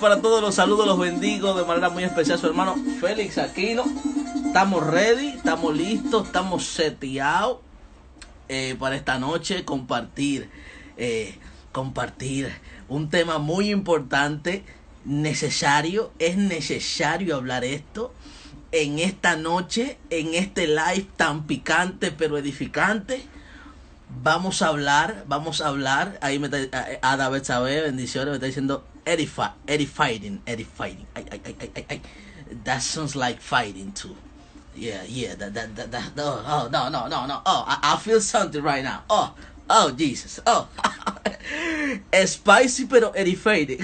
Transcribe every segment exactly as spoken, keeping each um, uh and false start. Para todos los saludos, los bendigo de manera muy especial su hermano Félix Aquino. Estamos ready, estamos listos, estamos seteados eh, para esta noche compartir eh, compartir un tema muy importante, necesario, es necesario hablar esto en esta noche, en este live tan picante pero edificante. Vamos a hablar, vamos a hablar, ahí me está Ada Betsabé, bendiciones, me está diciendo edify, edifighting, edifighting, ay, ay, ay, ay, ay, that sounds like fighting too, yeah, yeah, that, that, that, that, oh, no, no, no, no, oh, I, I feel something right now, oh, oh, Jesus, oh, spicy pero edifighting.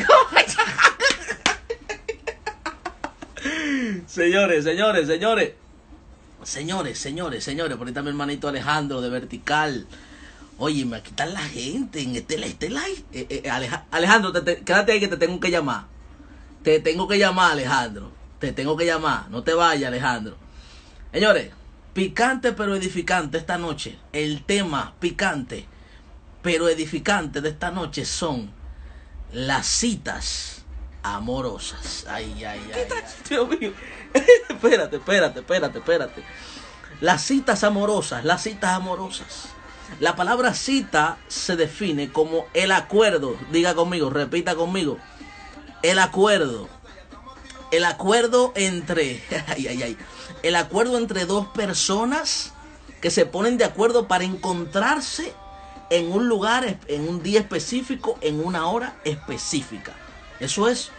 Señores, señores, señores, señores, señores, señores, por ahí está mi hermanito Alejandro de Vertical. Oye, me quitan la gente en este, este live. Eh, eh, Alej Alejandro, te, te, quédate ahí que te tengo que llamar. Te tengo que llamar, Alejandro. Te tengo que llamar. No te vayas, Alejandro. Señores, picante pero edificante esta noche. El tema picante pero edificante de esta noche son las citas amorosas. Ay, ay, ay. ay. Dios mío. espérate, espérate, espérate, espérate. Las citas amorosas, las citas amorosas. La palabra cita se define como el acuerdo, diga conmigo, repita conmigo, el acuerdo, el acuerdo entre, ay, ay, ay, el acuerdo entre dos personas que se ponen de acuerdo para encontrarse en un lugar, en un día específico, en una hora específica. Eso es,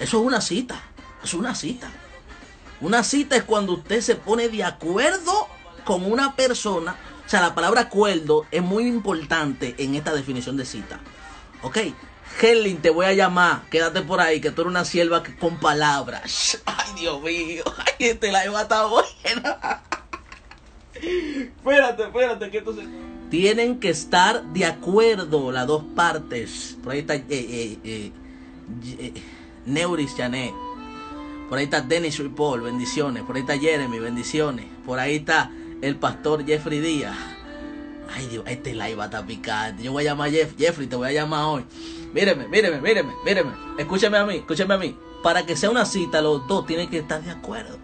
eso es una cita, es una cita. Una cita es cuando usted se pone de acuerdo con una persona. O sea, la palabra acuerdo es muy importante en esta definición de cita. Ok, Helin, te voy a llamar. Quédate por ahí, que tú eres una sierva con palabras. Ay, Dios mío. Ay, este la lleva tan buena. Espérate, espérate, que entonces tienen que estar de acuerdo las dos partes. Por ahí está eh, eh, eh, eh, Neuris Jané. Por ahí está Dennis Ripoll, bendiciones. Por ahí está Jeremy, bendiciones. Por ahí está el pastor Jeffrey Díaz. Ay, Dios, este live va a estar picante. Yo voy a llamar a Jeff, Jeffrey, te voy a llamar hoy. Míreme, míreme, míreme, míreme. Escúchame a mí, escúchame a mí. Para que sea una cita, los dos tienen que estar de acuerdo.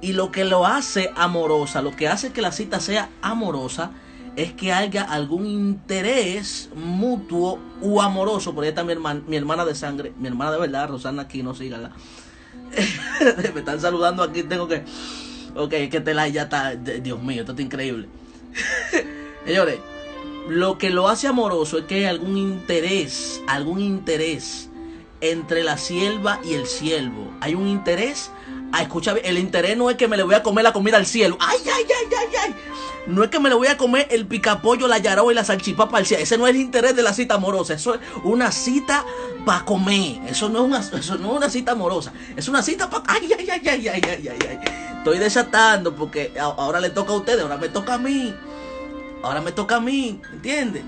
Y lo que lo hace amorosa, lo que hace que la cita sea amorosa, es que haya algún interés mutuo u amoroso. Por ahí está mi hermana, mi hermana de sangre, mi hermana de verdad, Rosana aquí, no sígala. Me están saludando aquí, tengo que... Ok, es que este live ya está... Dios mío, esto está increíble. Señores, lo que lo hace amoroso es que hay algún interés, algún interés entre la sierva y el siervo. Hay un interés... Ah, escucha, el interés no es que me le voy a comer la comida al cielo. ¡Ay, ay, ay, ay, ay! No es que me le voy a comer el picapollo, la yaroba y la salchipapa al cielo. Ese no es el interés de la cita amorosa. Eso es una cita para comer. Eso no, es una, eso no es una cita amorosa. Es una cita para... ¡Ay, ay, ay, ay, ay, ay, ay, ay! Estoy desatando porque ahora le toca a ustedes, ahora me toca a mí, ahora me toca a mí, ¿entiendes?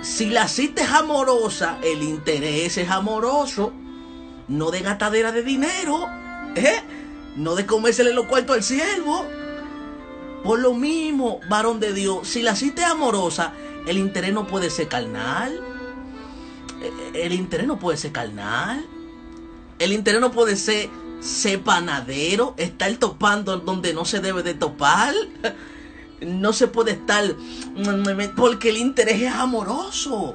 Si la cita es amorosa, el interés es amoroso, no de gastadera de dinero, ¿eh? No de comérsele los cuartos al siervo. Por lo mismo, varón de Dios, si la cita es amorosa, el interés no puede ser carnal, el interés no puede ser carnal, el interés no puede ser... Se panadero, estar topando donde no se debe de topar. No se puede estar porque el interés es amoroso.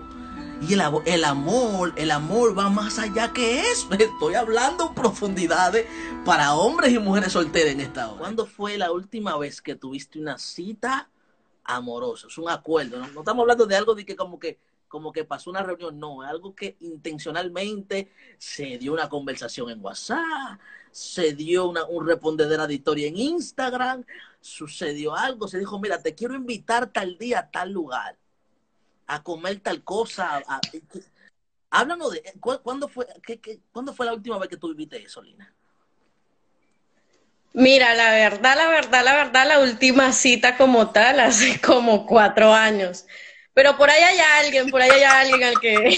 Y el, el amor, el amor va más allá que eso. Estoy hablando profundidades para hombres y mujeres solteras en esta hora. ¿Cuándo fue la última vez que tuviste una cita amorosa? Es un acuerdo, ¿no? No estamos hablando de algo de que como que como que pasó una reunión, no, es algo que intencionalmente se dio una conversación en WhatsApp, se dio una, un respondedera de historia en Instagram, sucedió algo, se dijo, mira, te quiero invitar tal día a tal lugar, a comer tal cosa. A, a, háblanos de, ¿cu cuándo, fue, qué, qué, ¿cuándo fue la última vez que tú viviste eso, Lina? Mira, la verdad, la verdad, la verdad, la última cita como tal hace como cuatro años. Pero por ahí hay alguien, por ahí hay alguien al que...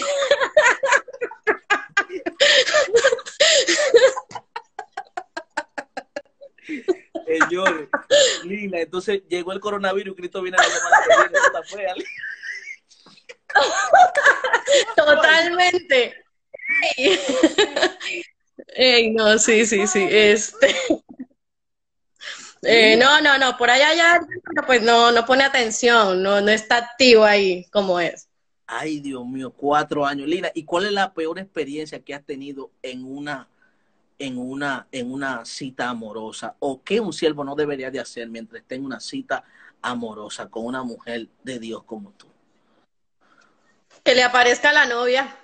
Señores, Lina, entonces llegó el coronavirus, Cristo viene a la llamada. Totalmente. Ey, no, sí, sí, sí. Este. Eh, no, no, no, por allá ya, pues no, no pone atención, no, no está activo ahí como es. Ay, Dios mío, cuatro años. Lina, ¿y cuál es la peor experiencia que has tenido en una, en una, en una cita amorosa? ¿O qué un siervo no debería de hacer mientras esté en una cita amorosa con una mujer de Dios como tú? Que le aparezca la novia.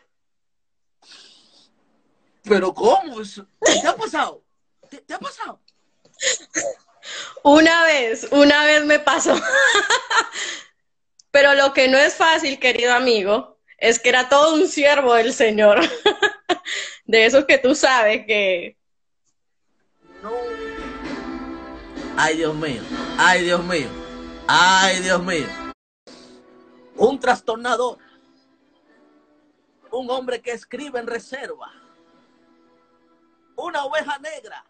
¿Pero cómo? ¿Te ha pasado? ¿Te, te ha pasado? Una vez, una vez me pasó. Pero lo que no es fácil, querido amigo, es que era todo un siervo del Señor. De esos que tú sabes que... No. Ay, Dios mío. Ay, Dios mío. Ay, Dios mío. Un trastornador. Un hombre que escribe en reserva. Una oveja negra.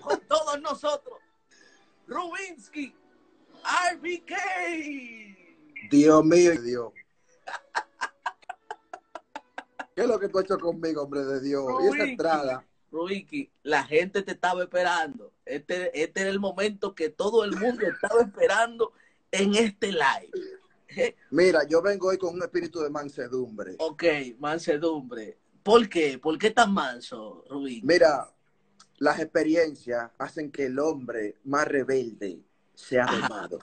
Con todos nosotros. Rubinsky. R B K. Dios mío, Dios. ¿Qué es lo que tú has hecho conmigo, hombre de Dios? Rubinsky, y esa entrada. Rubinsky, la gente te estaba esperando. Este, este era el momento que todo el mundo estaba esperando en este live. Mira, yo vengo hoy con un espíritu de mansedumbre. Ok, mansedumbre. ¿Por qué? ¿Por qué tan manso, Rubinsky? Mira, las experiencias hacen que el hombre más rebelde sea amado.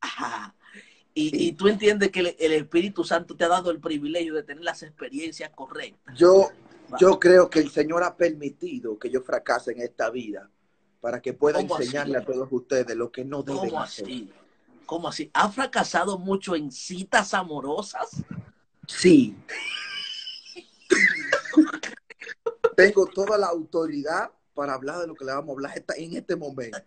Ajá. Y, sí. y tú entiendes que el, el Espíritu Santo te ha dado el privilegio de tener las experiencias correctas. Yo, vale. yo creo que el Señor ha permitido que yo fracase en esta vida para que pueda enseñarle así? a todos ustedes lo que no deben ¿Cómo hacer. Así? ¿Cómo así? ¿Ha fracasado mucho en citas amorosas? Sí. Tengo toda la autoridad para hablar de lo que le vamos a hablar en este momento.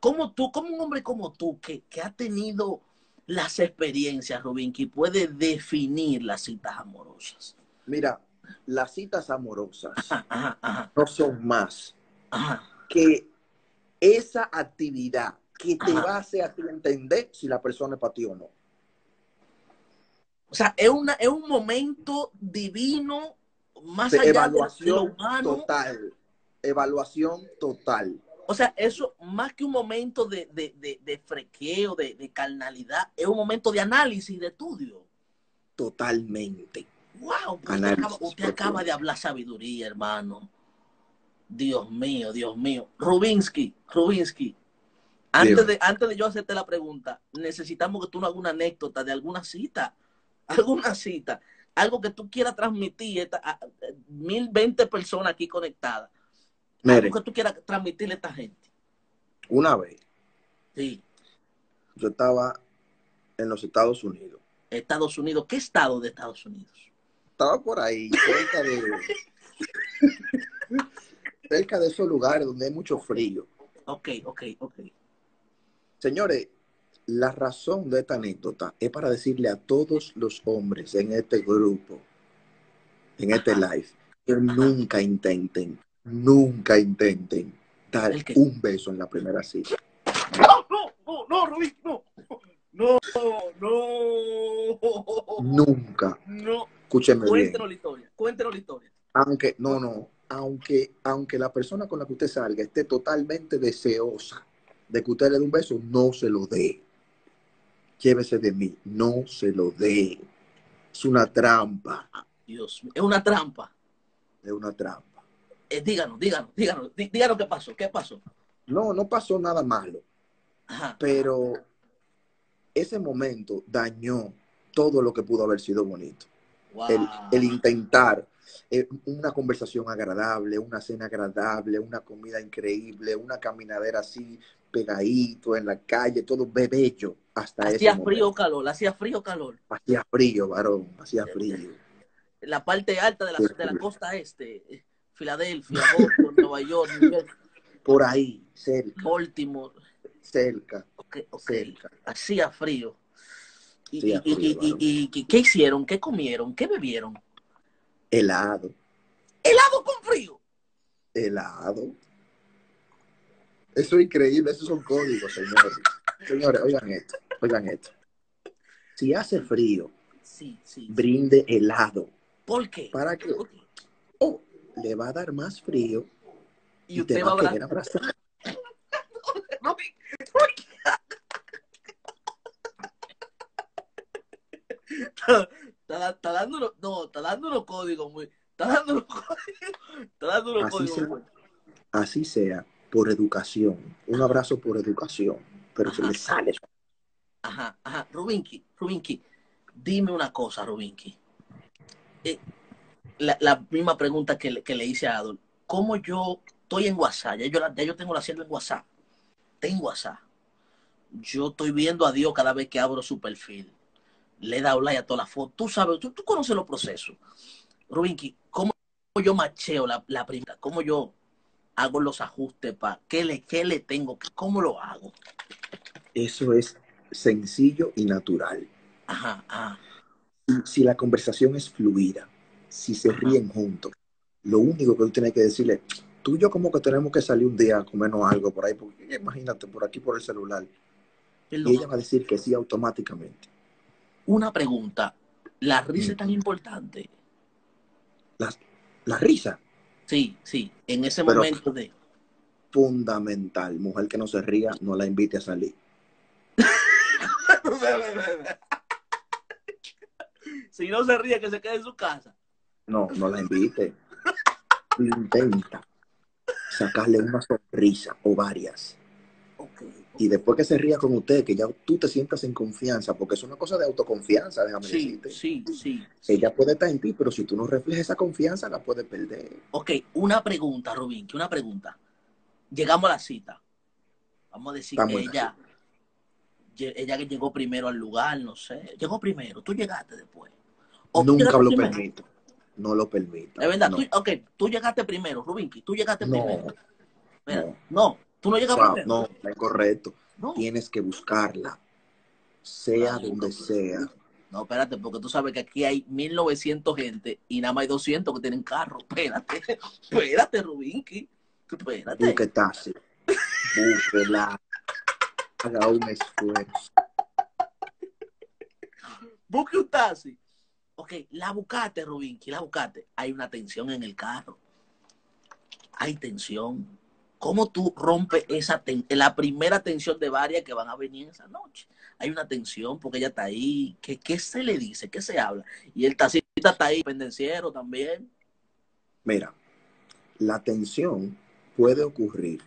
¿Cómo tú, como un hombre como tú, que, que ha tenido las experiencias, Rubinsky, puede definir las citas amorosas? Mira, las citas amorosas ajá, ajá, ajá. no son más ajá. que esa actividad que te ajá. va a hacer a ti entender si la persona es para ti o no. O sea, es, una, es un momento divino más de allá de lo humano. Total. Evaluación total. O sea, eso más que un momento de, de, de, de frequeo, de, de carnalidad, es un momento de análisis, de estudio. Totalmente. Wow, pues análisis, usted, acaba, usted acaba de hablar sabiduría, hermano. Dios mío, Dios mío. Rubinsky, Rubinsky, antes de, antes de yo hacerte la pregunta, necesitamos que tú nos hagas una anécdota de alguna cita, alguna cita, algo que tú quieras transmitir esta, a mil veinte personas aquí conectadas. Miren, que tú quieras transmitirle a esta gente. Una vez. Sí. Yo estaba en los Estados Unidos. Estados Unidos. ¿Qué estado de Estados Unidos? Estaba por ahí, cerca de... cerca de esos lugares donde hay mucho frío. Ok, ok, ok. Señores, la razón de esta anécdota es para decirle a todos los hombres en este grupo, en este ajá, live, que ajá. nunca intenten Nunca intenten dar un beso en la primera cita. No, no, no, no, Rubí, no, no, no. Nunca. No. Escúcheme bien. Cuéntenos la historia, cuéntenos la historia. Aunque, no, no, aunque, aunque la persona con la que usted salga esté totalmente deseosa de que usted le dé un beso, no se lo dé. Llévese de mí, no se lo dé. Es una trampa. Dios mío, es una trampa. Es una trampa. Eh, díganos, díganos, díganos, dí, díganos qué pasó, qué pasó. No, no pasó nada malo. Ajá. Pero ese momento dañó todo lo que pudo haber sido bonito. Wow. El, el intentar eh, una conversación agradable, una cena agradable, una comida increíble, una caminadera así pegadito en la calle, todo bello hasta ese momento. Hacía frío o calor, hacía frío o calor. Hacía frío, varón, hacía frío. La parte alta de la, de la costa este. Filadelfia, Boston, Nueva York, New York. Por ahí, cerca. Baltimore. Cerca. Okay, okay. cerca. Hacía frío. Y, sí, y, frío y, y, y, y ¿qué hicieron? ¿Qué comieron? ¿Qué bebieron? Helado. ¿Helado con frío? Helado. Eso es increíble, esos son códigos, señores. Señores, oigan esto, oigan esto. Si hace frío, sí, sí, brinde helado. ¿Por qué? ¿Para qué? Okay. Oh, le va a dar más frío y, y usted te va a querer abrazar. No, no, no. Está, está dando, no, está dando unos códigos muy, está dando unos códigos, está dando unos códigos sea, muy. Así sea, por educación, un abrazo por educación, pero ajá, se le sale. Ajá, ajá, Rubinsky, Rubinsky, dime una cosa, Rubinsky. Eh, la, la misma pregunta que le, que le hice a Adol. ¿Cómo yo estoy en WhatsApp? Ya yo, la, ya yo tengo la sierva en WhatsApp. Tengo WhatsApp. Yo estoy viendo a Dios cada vez que abro su perfil. Le he dado like a todas las fotos. Tú sabes, tú, tú conoces los procesos. Rubinsky, ¿cómo yo macheo la, la primera? ¿Cómo yo hago los ajustes? Para ¿Qué le, qué le tengo? ¿Cómo lo hago? Eso es sencillo y natural. Ajá, ajá. Si la conversación es fluida, si se ajá. ríen juntos, lo único que tú tienes que decirle, tú y yo como que tenemos que salir un día a comernos algo por ahí, porque imagínate, por aquí por el celular. Perdón. Y ella va a decir que sí automáticamente. Una pregunta, ¿la risa es tan importante? ¿La, la risa? Sí, sí, en ese Pero momento de... Fundamental, mujer que no se ría, no la invite a salir. Si no se ríe, que se quede en su casa. No, no la invite. Intenta sacarle una sonrisa o varias. Okay. Y después que se ría con usted, que ya tú te sientas en confianza, porque es una cosa de autoconfianza, déjame sí, decirte. Sí, sí, Ella sí. puede estar en ti, pero si tú no reflejas esa confianza, la puedes perder. Ok, una pregunta, Rubín, que una pregunta. Llegamos a la cita. Vamos a decir Estamos que ella, ella que llegó primero al lugar, no sé. Llegó primero, tú llegaste después. O Nunca lo primero. permito. No lo permito. Es verdad, no. tú, ok, tú llegaste primero, Rubinsky, tú llegaste no, primero. Mira, no, no, tú no llegaste o sea, primero. No, es correcto. No. Tienes que buscarla, sea no, donde no, sea. No, espérate, porque tú sabes que aquí hay mil novecientos gente y nada más hay doscientos que tienen carro. Espérate, espérate, Rubinsky, espérate. Busque taxi, búsquela, haga un esfuerzo. Busque un taxi. Ok, la buscaste, Rubinsky, la buscaste. Hay una tensión en el carro. Hay tensión. ¿Cómo tú rompes esa la primera tensión de varias que van a venir esa noche? Hay una tensión porque ella está ahí. ¿Qué, qué se le dice? ¿Qué se habla? Y el taxista está ahí, pendenciero también. Mira, la tensión puede ocurrir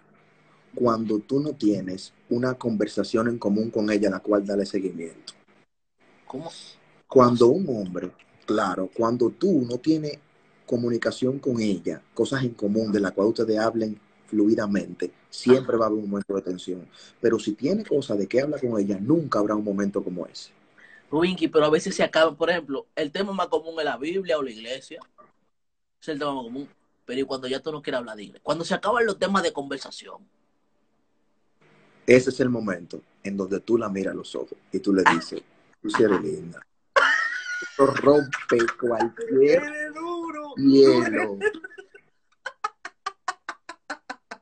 cuando tú no tienes una conversación en común con ella a la cual darle seguimiento. ¿Cómo? Cuando un hombre, claro, cuando tú no tienes comunicación con ella, cosas en común de las cuales ustedes hablen fluidamente, siempre Ajá. va a haber un momento de tensión. Pero si tiene cosas de qué habla con ella, nunca habrá un momento como ese. Rubinsky, pero a veces se acaban, por ejemplo, el tema más común es la Biblia o la iglesia. Es el tema más común. Pero cuando ya tú no quieres hablar de iglesia, cuando se acaban los temas de conversación. Ese es el momento en donde tú la miras a los ojos y tú le dices, Ajá. tú sí eres linda. Rompe cualquier hielo.